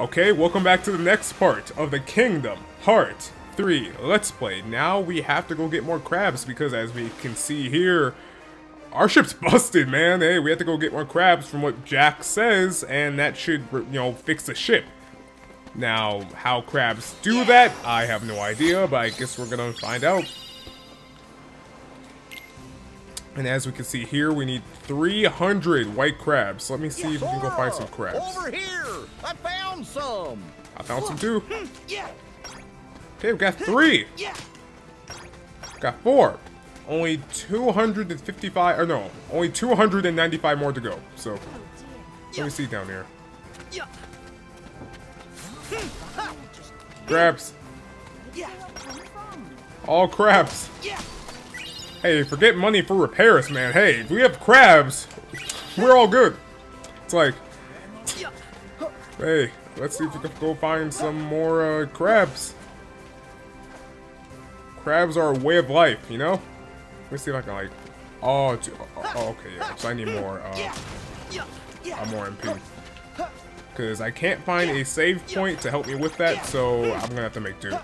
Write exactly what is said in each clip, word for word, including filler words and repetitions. Okay, welcome back to the next part of the Kingdom Hearts three Let's Play. Now we have to go get more crabs because, as we can see here, our ship's busted, man. Hey, we have to go get more crabs from what Jack says, and that should, you know, fix the ship. Now, how crabs do that, I have no idea, but I guess we're gonna find out. And as we can see here, we need three hundred white crabs. Let me see yes, if we can go find some crabs. Over here! I found some! I found some too. Yeah. Okay, we got three! Yeah. Got four. Only two hundred fifty-five, or no, only two hundred ninety-five more to go. So, let me see down here. Yeah. Crabs. Yeah. All crabs. Yeah. Hey, forget money for repairs, man. Hey, if we have crabs, we're all good. It's like, hey, let's see if we can go find some more uh, crabs. Crabs are a way of life, you know? Let me see if I can, like, oh, oh okay, yeah, so I need more, uh, I'm more M P. Because I can't find a save point to help me with that, so I'm going to have to make do.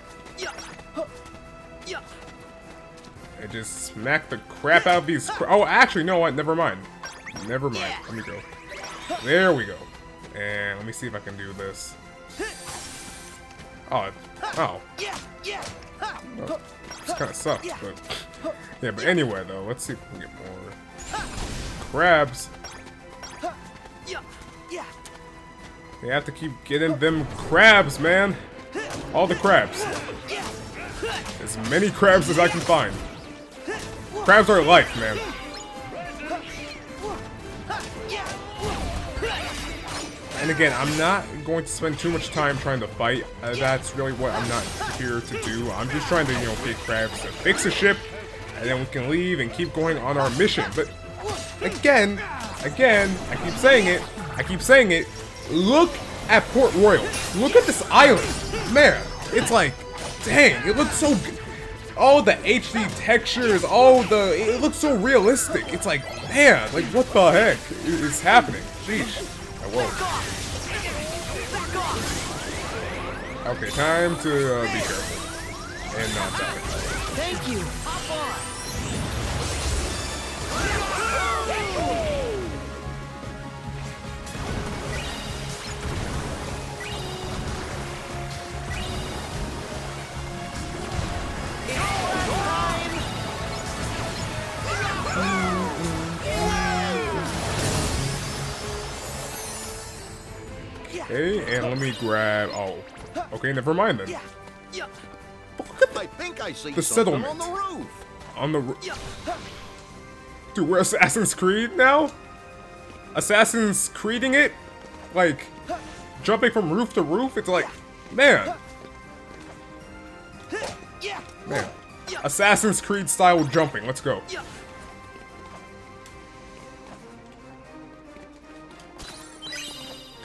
I just smacked the crap out of these cra oh, actually, no, what? Never mind. Never mind. Let me go. There we go. And let me see if I can do this. Oh. Oh. Oh, this kind of sucks, but... Yeah, but anyway, though, let's see if we can get more crabs. We have to keep getting them crabs, man. All the crabs. As many crabs as I can find. Crabs are life, man. And again, I'm not going to spend too much time trying to fight. Uh, that's really what I'm not here to do. I'm just trying to, you know, get crabs to fix the ship, and then we can leave and keep going on our mission. But again, again, I keep saying it. I keep saying it. Look at Port Royal. Look at this island, man. It's like, dang, it looks so good. All the H D textures, all the... It looks so realistic. It's like, man, like, what the heck is happening? Sheesh. I won't. Okay, time to uh, be careful. And not die. Thank you. Okay, and let me grab. Oh, okay. Never mind then. I think I see the settlement on the roof. On the roof. Dude, we're Assassin's Creed now. Assassin's Creeding it, like jumping from roof to roof. It's like, man, man, Assassin's Creed style jumping. Let's go.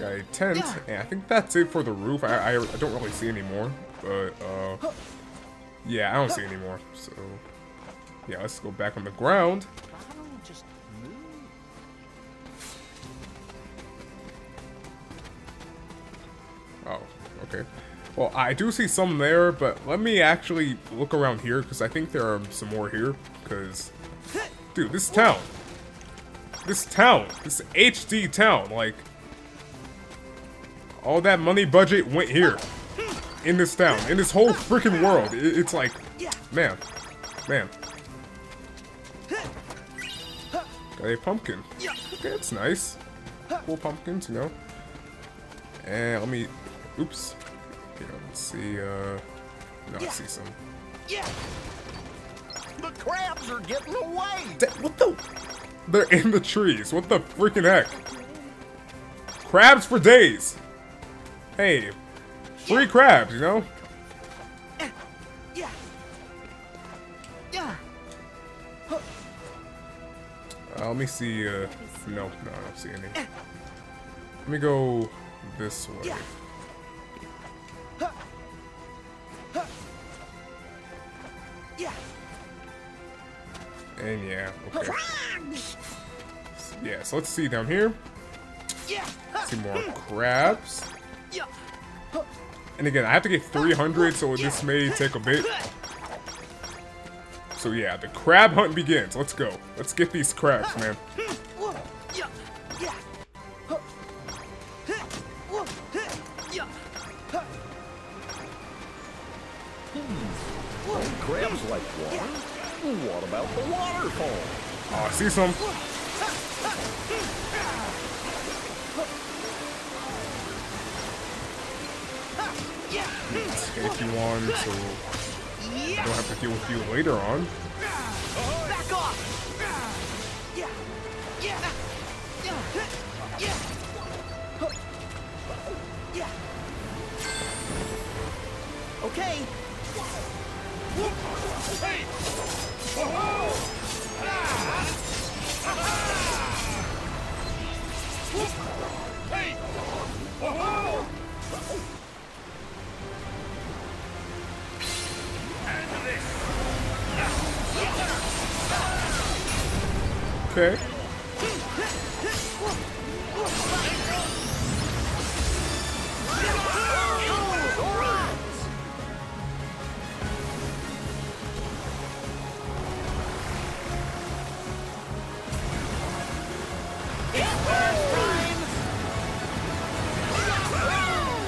A tent, and I think that's it for the roof. I, I, I don't really see any more, but uh, yeah, I don't see any more. So yeah, let's go back on the ground. Oh, okay. Well, I do see some there, but let me actually look around here because I think there are some more here. Because, dude, this town, this town, this H D town, like. All that money budget went here, in this town, in this whole freaking world. It, it's like, man, man. Got a pumpkin. Okay, that's nice. Cool pumpkins, you know. And let me, oops. Yeah, let's see. Uh, no, I see some. The crabs are getting away. What the? They're in the trees. What the freaking heck? Crabs for days. Hey, free crabs, you know? Uh, let me see, uh, no, no, I don't see any. Let me go this way. And yeah, okay. Yeah, so let's see down here. See more crabs. And again, I have to get three hundred, so this may take a bit. So yeah, the crab hunt begins. Let's go. Let's get these crabs, man. Crabs like water. What about the waterfall? Oh, I see some. Take you on, so I don't have to deal with you later on. Back off. Okay. Okay.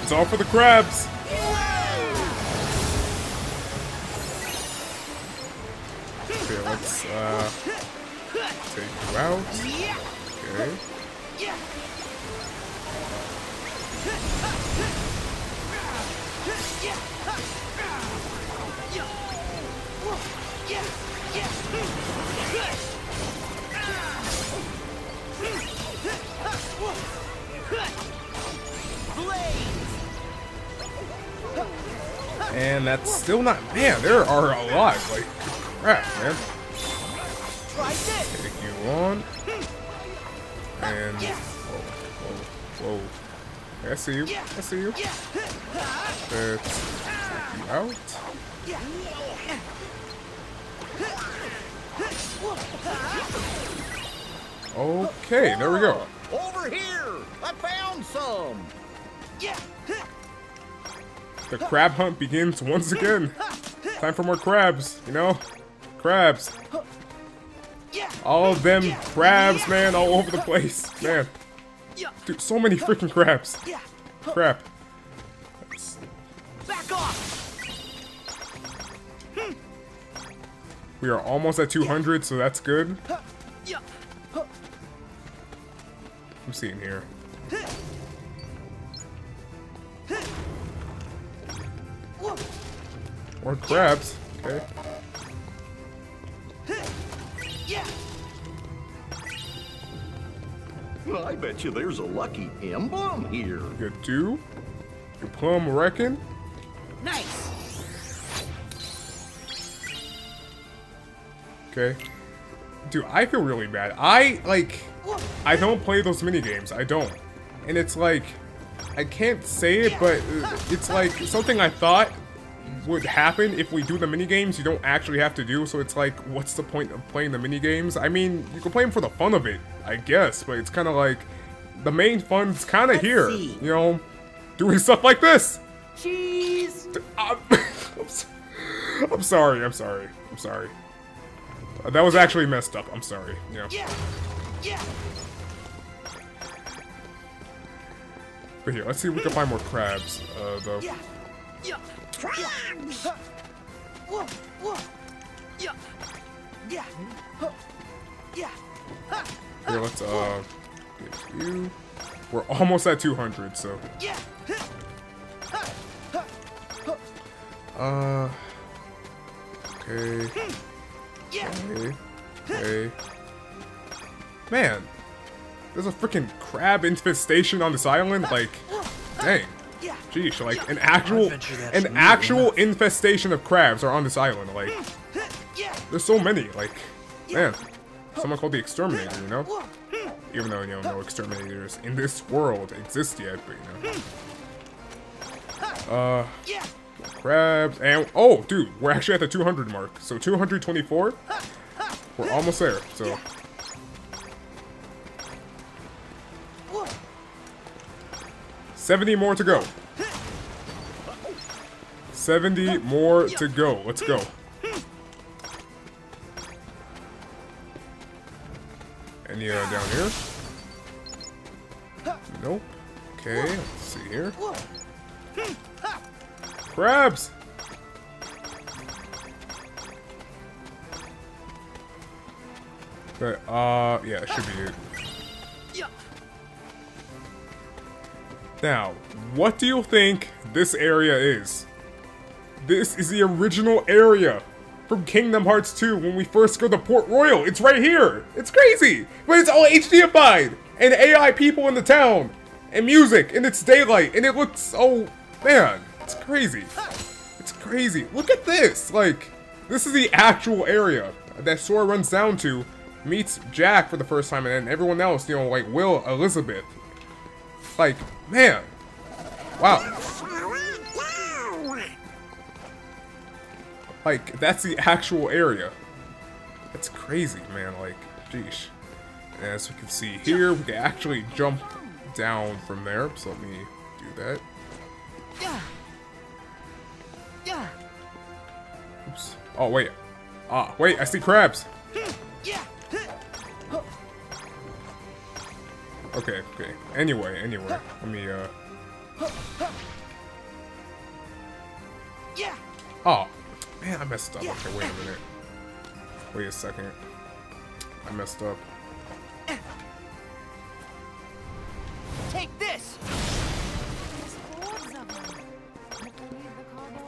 It's all for the crabs. Okay, let's uh, take you out. Okay. And that's still not, man, there are a lot, like, crap, man. Take you on. And, whoa, whoa, whoa. I see you, I see you. Let's take you out. Okay, there we go. Over here, I found some. Yeah. The crab hunt begins once again. Time for more crabs, you know? Crabs. All of them crabs, man, all over the place. Man. Dude, so many freaking crabs. Crap. Back off. We are almost at two hundred, so that's good. I'm seeing here. More crabs. Okay. Well, I bet you there's a lucky emblem here. You do? Your plum reckon? Nice. Okay. Dude, I feel really bad. I, like, I don't play those mini games. I don't. And it's like, I can't say it, but it's like something I thought would happen if we do the minigames, you don't actually have to do, so it's like, what's the point of playing the minigames? I mean, you can play them for the fun of it, I guess, but it's kind of like, the main fun's kind of here, see. You know, doing stuff like this! Cheese! I'm, I'm, so, I'm sorry, I'm sorry, I'm sorry. Uh, that was actually messed up, I'm sorry, yeah. yeah. yeah. But here, let's see if we can find more crabs, uh, though. Yeah. Yeah. Crabs! Here, let's, uh, get you. We're almost at two hundred, so. Uh, okay. Okay. Okay. Man, there's a freaking crab infestation on this island, like, dang. Geez, like an actual, an actual infestation of crabs are on this island. Like, there's so many. Like, man, someone called the exterminator, you know? Even though you know no exterminators in this world exist yet, but you know. Uh, crabs and oh, dude, we're actually at the two hundred mark. So two hundred twenty-four. We're almost there. So. seventy more to go. seventy more to go. Let's go. Any uh, down here? Nope. Okay, let's see here. Crabs! Okay, uh, yeah, it should be it. Now, what do you think this area is? This is the original area from Kingdom Hearts two when we first go to Port Royal. It's right here. It's crazy, but it's all H D-ified and A I people in the town and music and it's daylight and it looks, oh man, it's crazy. It's crazy. Look at this. Like, this is the actual area that Sora runs down to, meets Jack for the first time, and then everyone else, you know, like Will, Elizabeth. Like, man, wow. Like, that's the actual area. That's crazy, man, like, jeesh. And as we can see here, we can actually jump down from there, so let me do that. Oops. Oh, wait. Ah, wait, I see crabs. Okay, okay. Anyway, anyway. Let me, uh... Oh. Man, I messed up. Okay, wait a minute. Wait a second. I messed up. Take this!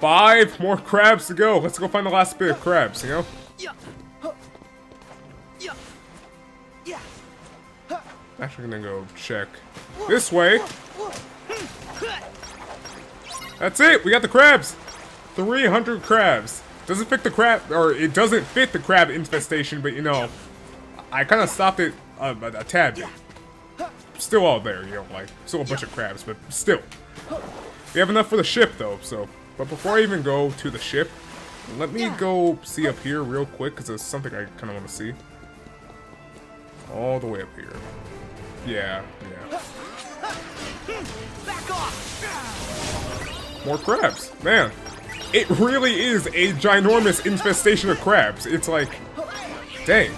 Five more crabs to go! Let's go find the last bit of crabs, you know? I'm actually gonna go check this way. That's it! We got the crabs! three hundred crabs. Doesn't fit the crab, or it doesn't fit the crab infestation, but you know, I kind of stopped it a, a, a tad bit. Still all there, you know, like, still a bunch of crabs, but still. We have enough for the ship, though, so. But before I even go to the ship, let me go see up here real quick, because there's something I kind of want to see. All the way up here. Yeah, yeah. Back off. More crabs, man. It really is a ginormous infestation of crabs. It's like, dang.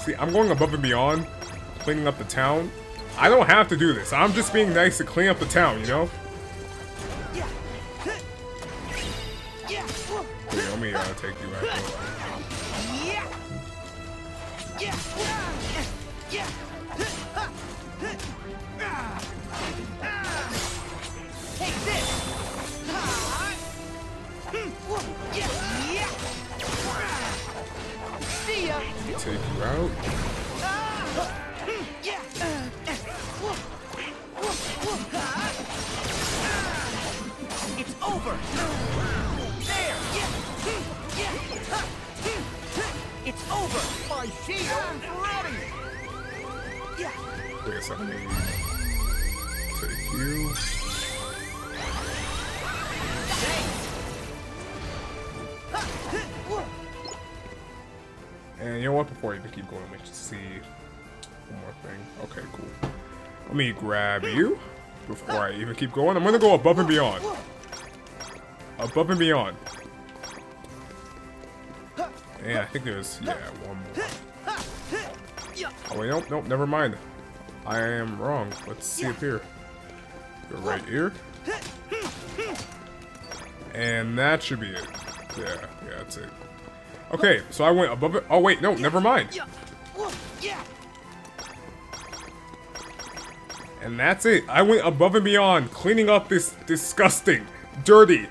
See, I'm going above and beyond, cleaning up the town. I don't have to do this. I'm just being nice to clean up the town, you know? Here, let me uh, take you out. Take you out. It's over. There. It's over. My shield's ready. Wait a second. Take you. And you know what? Before I even keep going, let me just see one more thing. Okay, cool. Let me grab you. Before I even keep going, I'm gonna go above and beyond. Above and beyond. Yeah, I think there's, yeah, one more. Oh wait, nope, nope, never mind. I am wrong. Let's see up here. Go right here. And that should be it. Yeah, yeah, that's it. Okay, so I went above it. Oh wait, no, never mind. And that's it. I went above and beyond cleaning up this disgusting, dirty,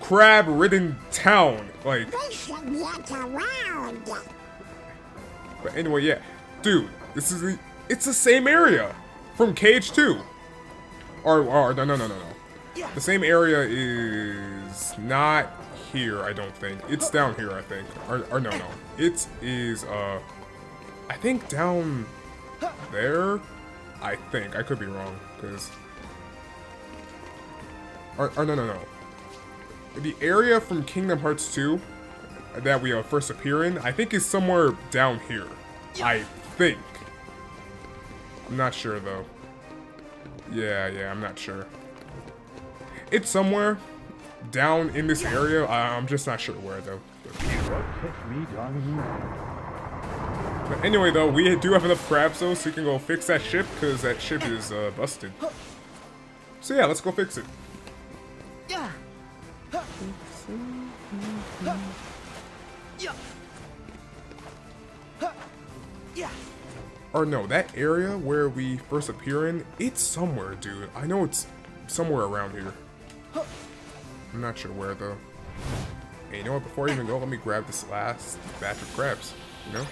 crab-ridden town. Like, but anyway, yeah, dude, this is the, it's the same area from Cage two. Or, or no, no, no, no, no. The same area is not here. I don't think it's down here. I think, or, or no, no, it is. Uh, I think down there. I think. I could be wrong, because... Or, or, no, no, no. The area from Kingdom Hearts two that we are first appearing, I think is somewhere down here. I think. I'm not sure, though. Yeah, yeah, I'm not sure. It's somewhere down in this area. I'm just not sure where, though. But anyway, though, we do have enough crabs, though, so we can go fix that ship, because that ship is uh, busted. So yeah, let's go fix it. Yeah. Or no, that area where we first appear in, it's somewhere, dude. I know it's somewhere around here. I'm not sure where, though. Hey, you know what? Before I even go, let me grab this last batch of crabs, you know?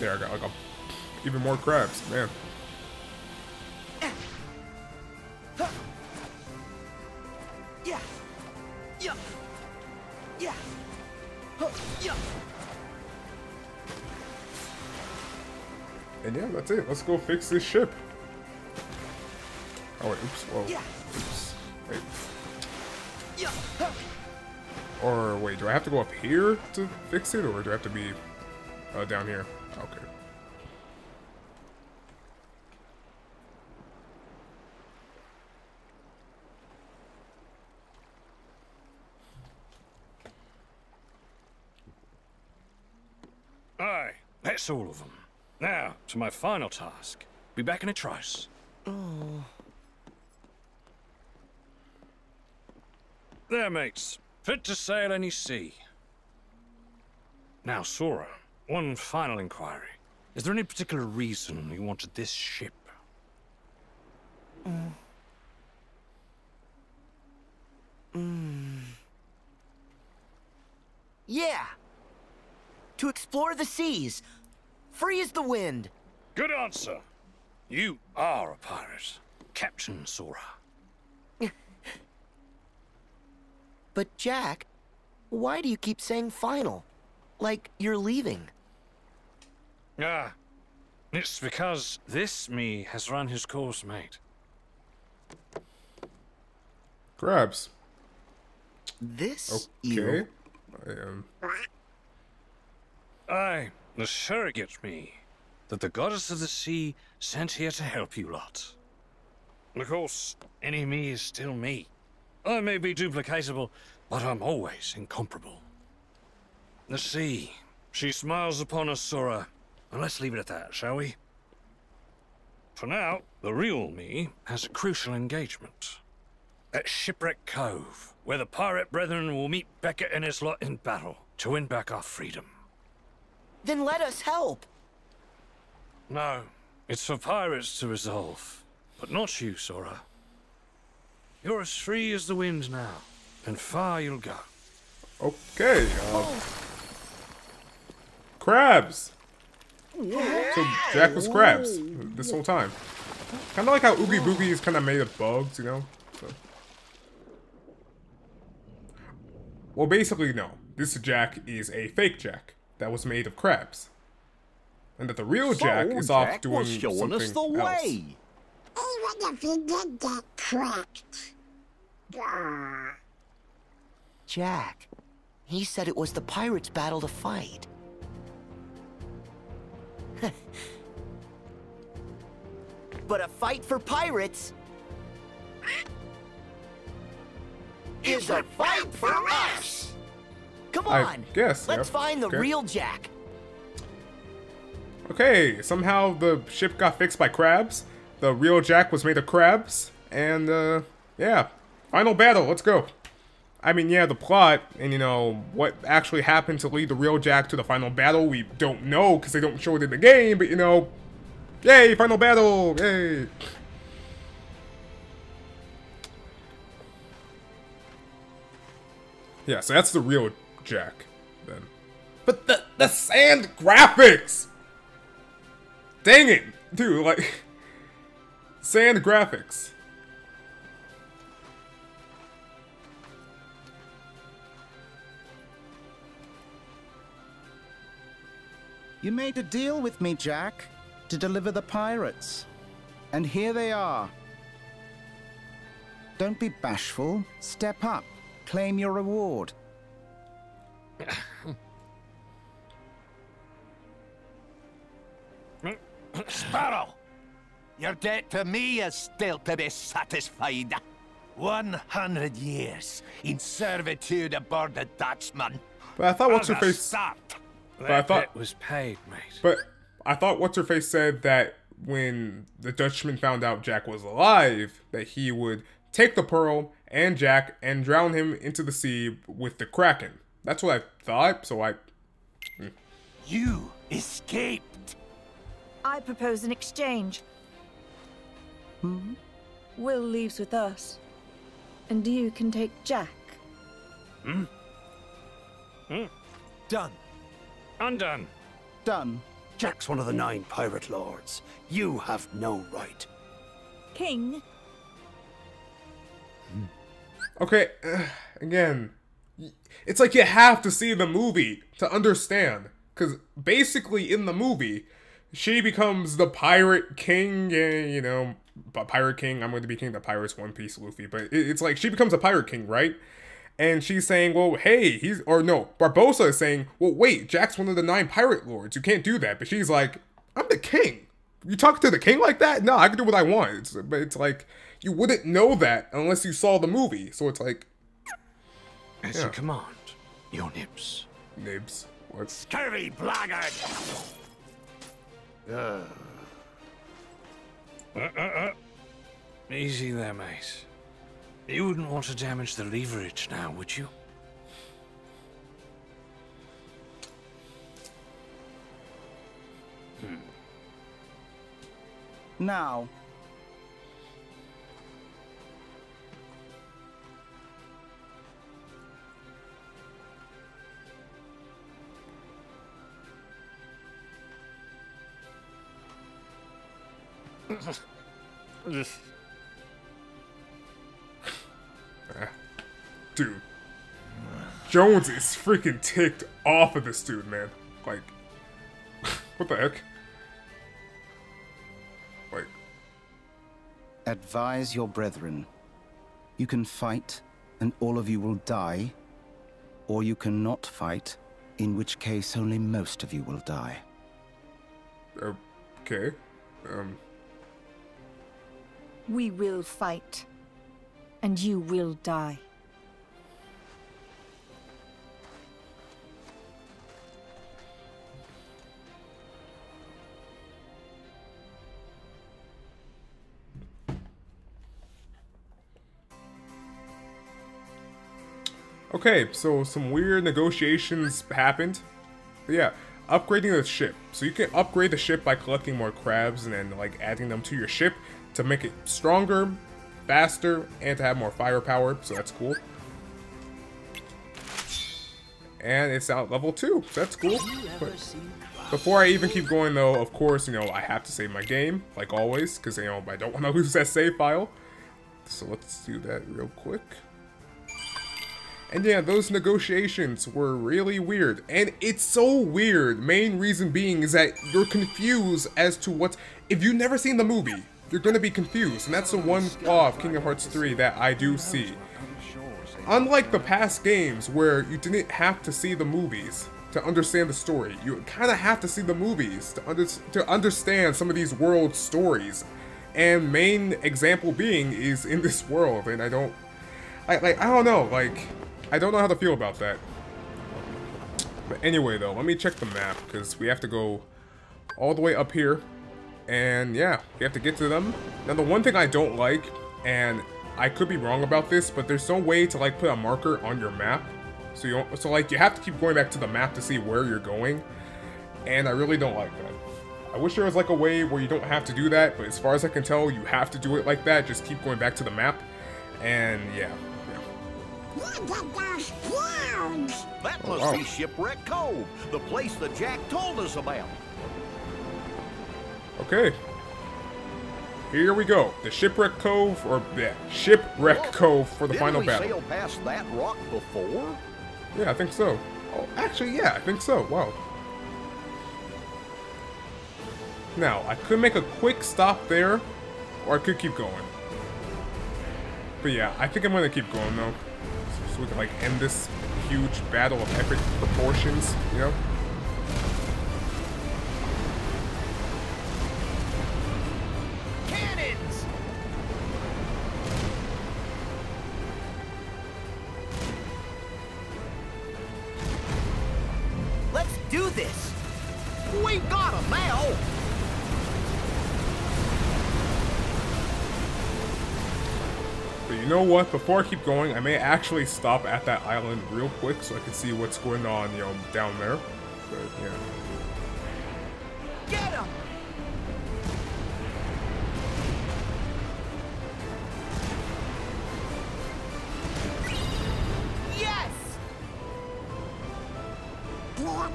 There, I got, I got even more crabs, man. And yeah, that's it. Let's go fix this ship. Oh wait, oops, whoa. Oops. Wait. Or wait, do I have to go up here to fix it, or do I have to be uh, down here? Okay. Aye, that's all of them. Now, to my final task. Be back in a trice. Oh. There, mates. Fit to sail any sea. Now, Sora, one final inquiry. Is there any particular reason you wanted this ship? Mm. Mm. Yeah! To explore the seas. Free as the wind. Good answer. You are a pirate, Captain Sora. But Jack, why do you keep saying final? Like you're leaving. Ah, it's because this me has run his course, mate. Crabs. This okay. I am. Aye. The sure gets me that the goddess of the sea sent here to help you lot. Of course, any me is still me. I may be duplicatable, but I'm always incomparable. The sea, she smiles upon us, Sora, and let's leave it at that, shall we? For now, the real me has a crucial engagement. At Shipwreck Cove, where the pirate brethren will meet Beckett and his lot in battle to win back our freedom. Then let us help. No, it's for pirates to resolve, but not you, Sora. You're as free as the wind now, and far you'll go. Okay. Uh, oh. Crabs. Yeah. So Jack was crabs this whole time. Kind of like how Oogie Boogie is kind of made of bugs, you know. So. Well, basically, no. This Jack is a fake Jack that was made of crabs, and that the real so Jack is off Jack doing something us the way. else. Even if you did get cracked, ah. Jack, he said it was the pirates' battle to fight. But a fight for pirates is a fight for us. Come on, guess, let's yeah. find the okay. real Jack. Okay, somehow the ship got fixed by crabs. The real Jack was made of crabs. And, uh, yeah. Final battle, let's go. I mean, yeah, the plot and, you know, what actually happened to lead the real Jack to the final battle, we don't know because they don't show it in the game, but, you know, yay, final battle, yay. Yeah, so that's the real Jack. Jack, then. But the the sand graphics. Dang it, dude! Like sand graphics. You made a deal with me, Jack, to deliver the pirates, and here they are. Don't be bashful. Step up. Claim your reward. Sparrow, your debt to me is still to be satisfied. One hundred years in servitude aboard the Dutchman. But I thought what's her face. But I thought it was paid, mate. But I thought what's her face said that when the Dutchman found out Jack was alive, that he would take the pearl and Jack and drown him into the sea with the Kraken. That's what I thought. So I. Mm. You escaped. I propose an exchange. Hmm? Will leaves with us. And you can take Jack. Hmm? Hmm. Done. Undone. Done. Jack's one of the nine pirate lords. You have no right. King. Hmm. Okay, uh, again. It's like you have to see the movie to understand. Because basically in the movie, she becomes the pirate king, and, you know, pirate king, I'm going to be king of the pirates, One Piece, Luffy, but it's like, she becomes a pirate king, right? And she's saying, well, hey, he's, or no, Barbossa is saying, well, wait, Jack's one of the nine pirate lords, you can't do that, but she's like, I'm the king, you talk to the king like that? No, I can do what I want, it's, but it's like, you wouldn't know that unless you saw the movie, so it's like, yeah. As you command, your nibs. Nibs, what? Scurvy blackguard! Uh. Uh, uh, uh. Easy there, mate. You wouldn't want to damage the leverage now, would you? Hmm. Now. Dude, Jones is freaking ticked off of this dude, man. Like, what the heck? Like, advise your brethren. You can fight, and all of you will die, or you cannot fight, in which case only most of you will die. Okay. Um. We will fight, and you will die. Okay, so some weird negotiations happened. But yeah, upgrading the ship. So you can upgrade the ship by collecting more crabs and then like adding them to your ship to make it stronger, faster, and to have more firepower, so that's cool. And it's out level two, so that's cool. But before I even keep going though, of course, you know, I have to save my game, like always, because, you know, I don't want to lose that save file. So let's do that real quick. And yeah, those negotiations were really weird. And it's so weird, main reason being is that you're confused as to what's... If you've never seen the movie, you're gonna be confused, and that's the one flaw of Kingdom Hearts three that I do see. Unlike the past games where you didn't have to see the movies to understand the story, you kinda have to see the movies to, under to understand some of these world stories. And main example being is in this world, and I don't... I, like, I don't know, like, I don't know how to feel about that. But anyway though, let me check the map, because we have to go all the way up here. And yeah, we have to get to them. Now the one thing I don't like, and I could be wrong about this, but there's no way to like put a marker on your map. So you don't, so like you have to keep going back to the map to see where you're going. And I really don't like that. I wish there was like a way where you don't have to do that, but as far as I can tell, you have to do it like that. Just keep going back to the map. And yeah. Look at those clouds! That must oh, wow. be Shipwreck Cove, the place that Jack told us about. Okay. Here we go. The Shipwreck Cove, or yeah, Shipwreck Whoa. Cove for the Didn't final we battle. Sail past that rock before? Yeah, I think so. Oh, actually, yeah, I think so. Wow. Now, I could make a quick stop there, or I could keep going. But yeah, I think I'm gonna keep going though, so we can like end this huge battle of epic proportions, you know? Cannons! Let's do this! We got 'em now! You know what, before I keep going, I may actually stop at that island real quick so I can see what's going on, you know, down there. But, yeah. Get him! Yes! Slow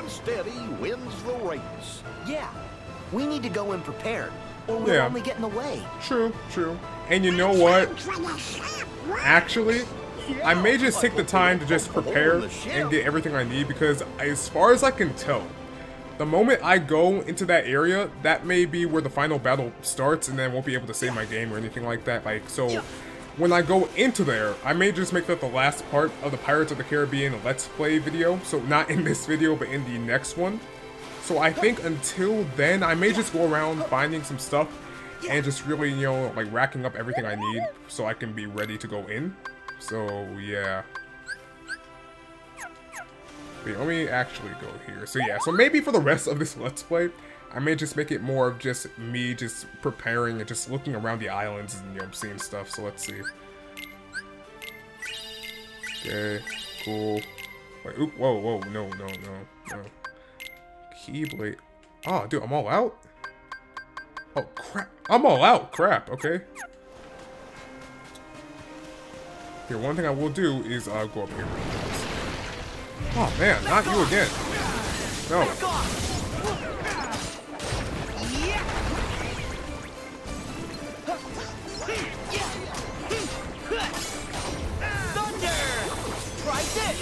and steady wins the race. Yeah, we need to go in prepared. Or we'll yeah. only get in the way. True, true. And you know what? Actually, I may just take the time to just prepare and get everything I need, because as far as I can tell, the moment I go into that area, that may be where the final battle starts, and then I won't be able to save my game or anything like that. Like, so when I go into there, I may just make that the last part of the Pirates of the Caribbean Let's Play video. So not in this video, but in the next one. So I think until then, I may just go around finding some stuff and just really, you know, like racking up everything I need so I can be ready to go in. So, yeah. Wait, let me actually go here. So, yeah. So, maybe for the rest of this Let's Play, I may just make it more of just me just preparing and just looking around the islands and, you know, seeing stuff. So, let's see. Okay. Cool. Wait, oop, whoa, whoa. No, no, no, no. Keyblade. Oh, dude, I'm all out? Oh, crap. I'm all out. Crap, okay. Here, one thing I will do is uh, go up here. Oh, man, not you again. No. Thunder! Try this!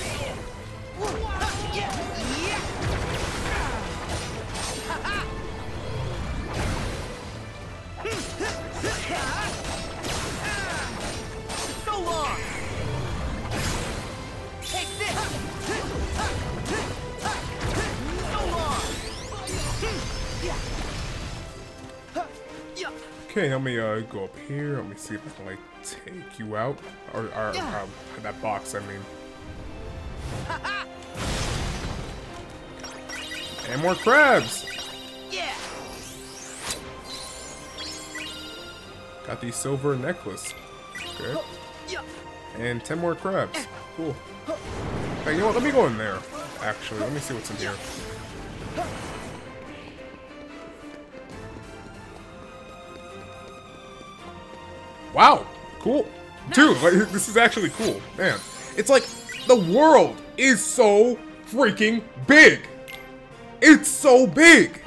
So long. Take this. So long. Okay, let me uh, go up here. Let me see if I can like take you out, or, or um, that box. I mean. And more crabs. Yeah. Got the silver necklace. Okay. And ten more crabs. Cool. Hey, you know what? Let me go in there. Actually, let me see what's in here. Wow. Cool. Dude, like, this is actually cool. Man. It's like the world is so freaking big. It's so big.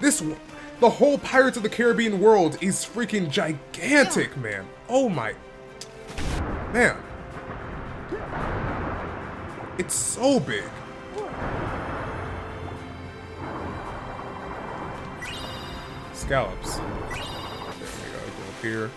This one. The whole Pirates of the Caribbean world is freaking gigantic, man. Oh my... Man. It's so big. Scallops. There we go, go up here.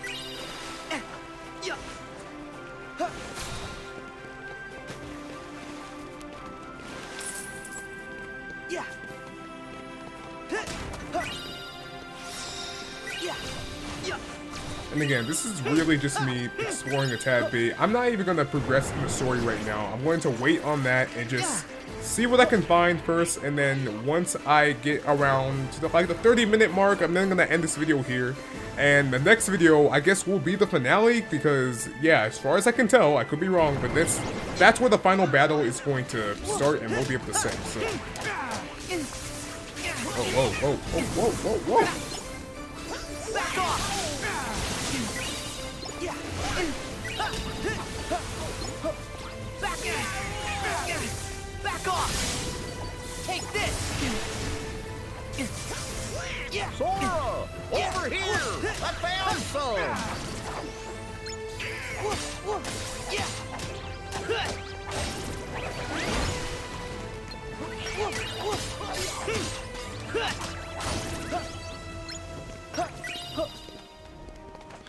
And again, this is really just me exploring a tad bit. I'm not even going to progress in the story right now. I'm going to wait on that and just see what I can find first. And then once I get around to the, like the thirty minute mark, I'm then going to end this video here. And the next video, I guess, will be the finale because, yeah, as far as I can tell, I could be wrong, but this that's where the final battle is going to start and we'll be able to send. So. Oh, whoa, whoa, whoa, whoa, whoa, whoa. Back in. Back off. Take this. Yeah. Sora, over here. I found some. Yeah.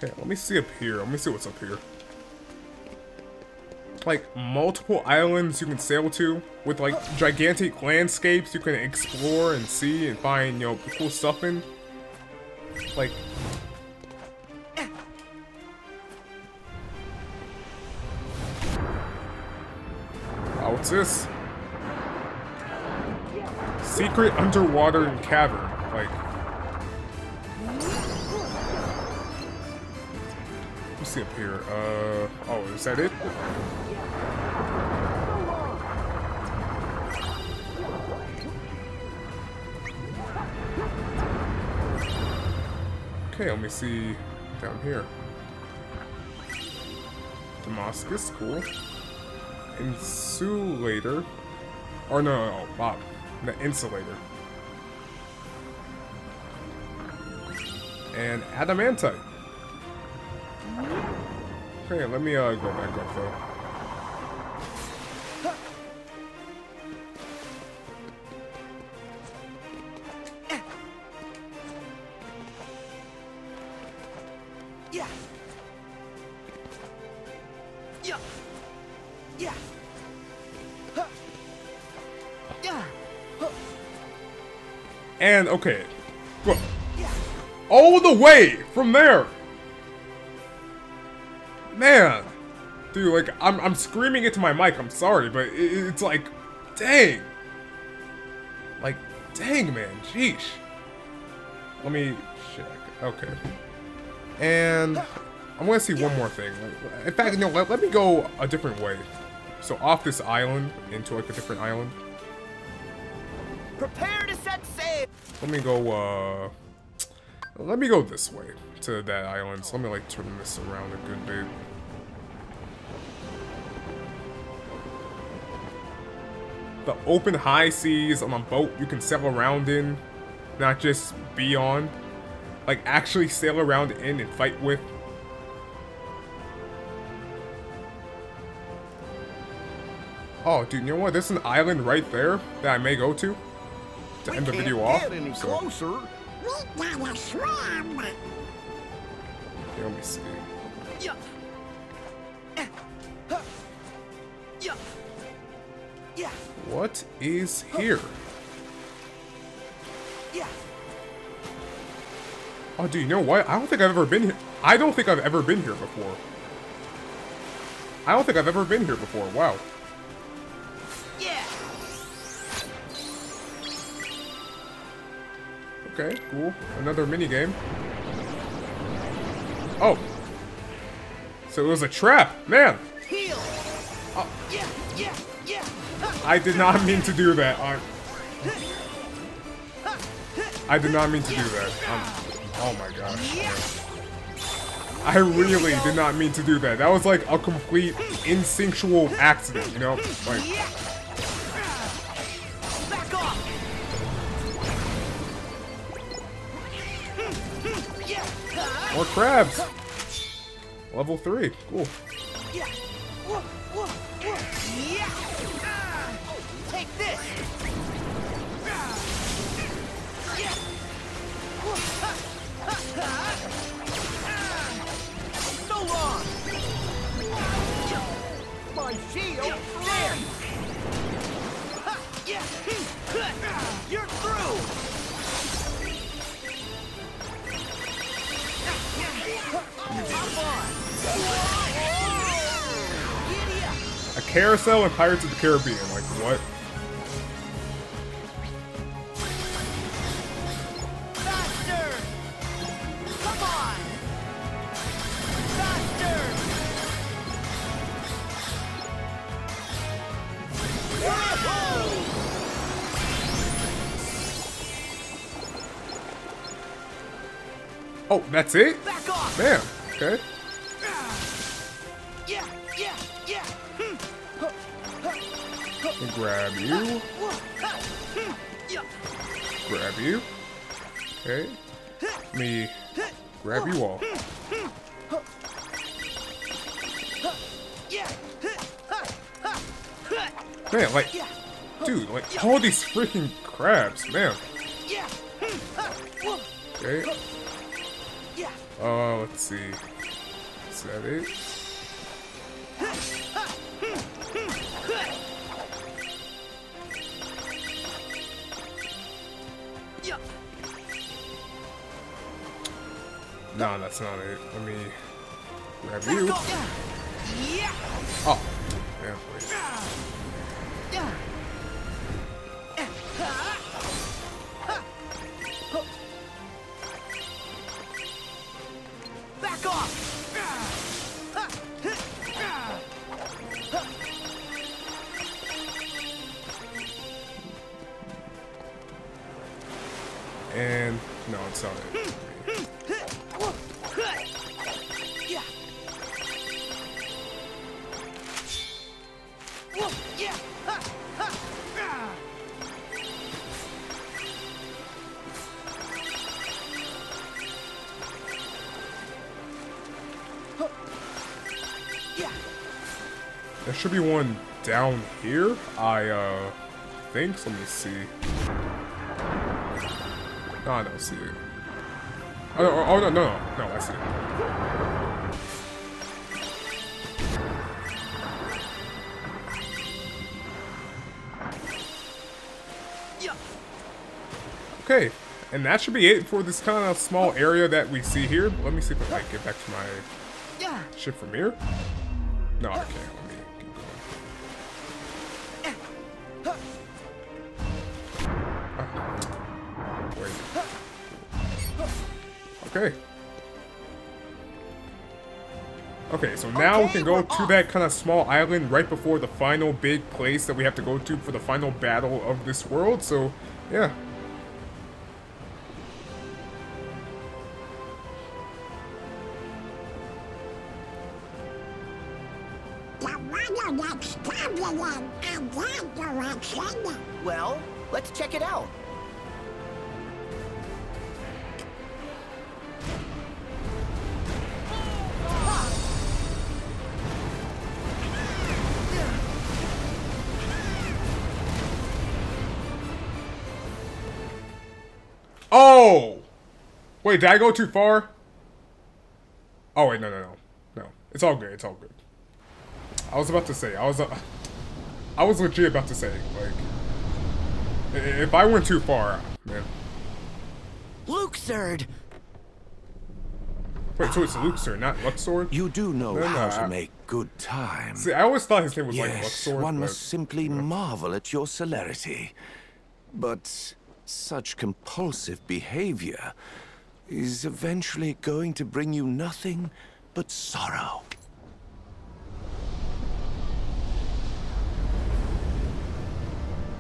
Okay, let me see up here. Let me see what's up here. Like, multiple islands you can sail to with, like, gigantic landscapes you can explore and see and find, you know, cool stuff in. Like... Oh, what's this? Secret underwater cavern. Like... Let's see up here. Uh... Oh, is that it? Okay, let me see down here. Damascus, cool. Insulator. Or no, no, no, Bob. The insulator. And adamantite. Okay, let me uh, go back up though. And okay, bro, all the way from there, man, dude. Like I'm, I'm screaming into my mic. I'm sorry, but it, it's like, dang, like, dang, man, jeez. Let me check. Okay, and I'm gonna see one more thing. Like, in fact, no, let, let me go a different way. So off this island into like a different island. Prepare to set sail. Let me go, uh... Let me go this way, to that island. So let me, like, turn this around a good bit. The open high seas on a boat you can sail around in, not just be on. Like, actually sail around in and fight with. Oh, dude, you know what? There's an island right there that I may go to. To end the video off. Any closer. So. Okay, let me see. What is here? Oh, dude, you know what? I don't think I've ever been here. I don't think I've ever been here before. I don't think I've ever been here before. Wow. Okay, cool. Another minigame. Oh. So it was a trap. Man. Oh. I did not mean to do that. I, I did not mean to do that. I'm, oh my gosh. I really did not mean to do that. That was like a complete instinctual accident, you know? Like... More crabs! Level three, cool. Take this. So long. My shield there. You're through. A carousel and Pirates of the Caribbean, like what? Faster! Come on! Faster! Whoa! Oh, that's it? Man, okay. Grab you. Grab you. Okay. Let me grab you all. Man, like, dude, like, all these freaking crabs, man. Okay. Uh, let's see. Is that it? No, that's not it. Let me grab you. Oh, yeah, please. Back off. And no, it's not it. There should be one down here, I uh, think. Let me see. No, I don't see it. Oh, no, oh, no, no, no, I see it. Okay, and that should be it for this kind of small area that we see here. Let me see if I can get back to my ship from here. No, I can't. Okay. Okay, so now okay, we can go to off. that kind of small island right before the final big place that we have to go to for the final battle of this world, so, yeah. Well, let's check it out. Oh! Wait, did I go too far? Oh, wait, no, no, no. No. It's all good, it's all good. I was about to say, I was... Uh, I was legit about to say, like... If I went too far, man. Luxord! Wait, so it's Luxord, not Luxord? You do know no, no, how I, to make good time. See, I always thought his name was yes, like Luxord, one but, must simply you know. marvel at your celerity. But... such compulsive behavior is eventually going to bring you nothing but sorrow.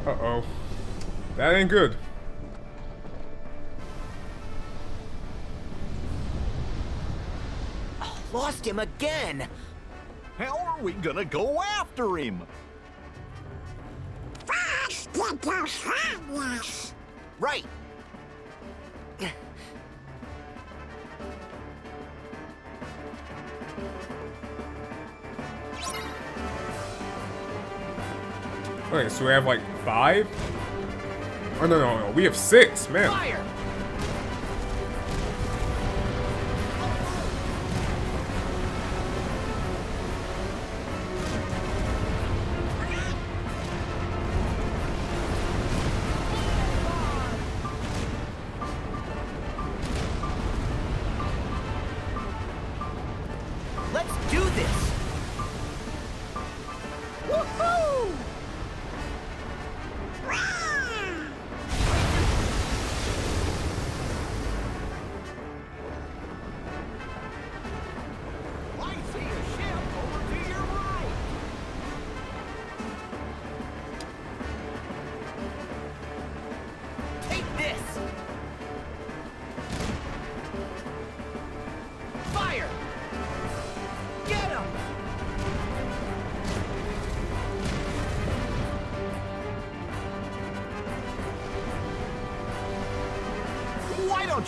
Uh-oh. That ain't good. I lost him again. How are we gonna go after him? First, get those flowers. Right. Okay, so we have like five? Oh no no no, we have six, man. Fire.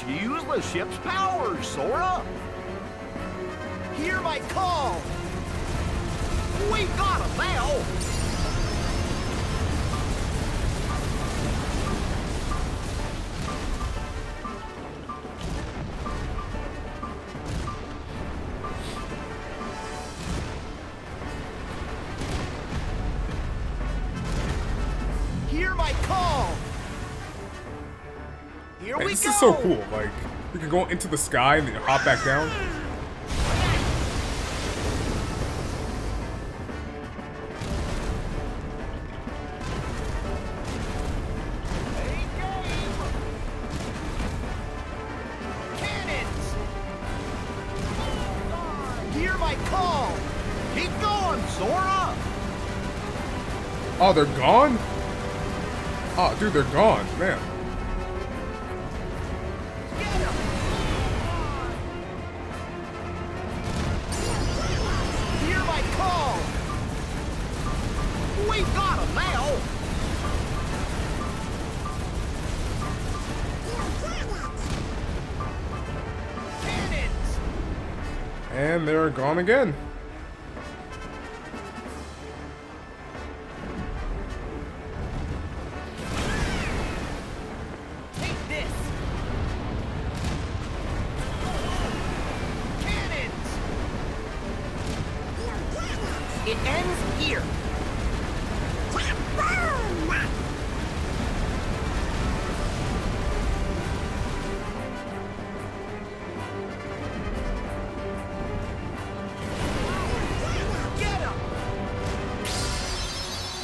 Use the ship's power, Sora! Hear my call! We got him now! Here Man, we this go. This is so cool. Like, we can go into the sky and then hop back down. Oh, they're gone? Oh, dude, they're gone, man. Hear my call. We got him now. Cannons. And they're gone again.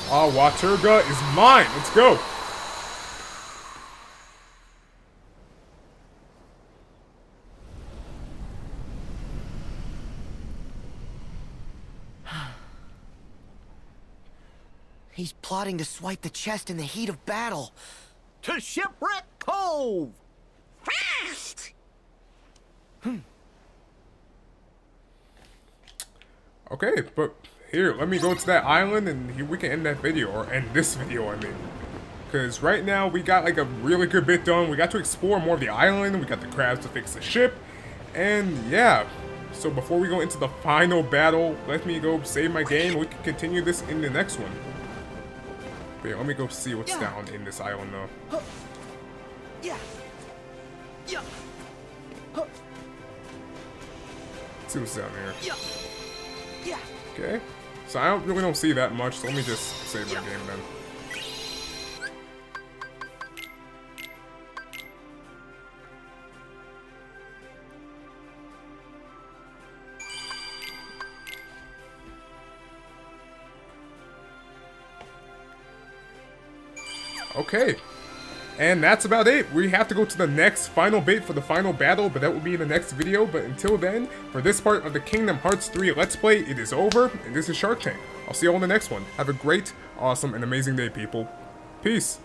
Ah, Waturga is mine. Let's go. He's plotting to swipe the chest in the heat of battle. To Shipwreck Cove. Fast. Hmm. Okay, but. Here, let me go to that island and we can end that video, or end this video, I mean. Because right now, we got like a really good bit done. We got to explore more of the island, we got the crabs to fix the ship, and yeah. So before we go into the final battle, let me go save my game. We can continue this in the next one. But yeah, let me go see what's yeah. down in this island, though. Yeah. Yeah. Let's see what's down here. Yeah. Yeah. Okay. So I don't, really don't see that much, so let me just save my game then. Okay. And that's about it. We have to go to the next final bit for the final battle, but that will be in the next video. But until then, for this part of the Kingdom Hearts three Let's Play, it is over, and this is Shark Tank. I'll see you all in the next one. Have a great, awesome, and amazing day, people. Peace.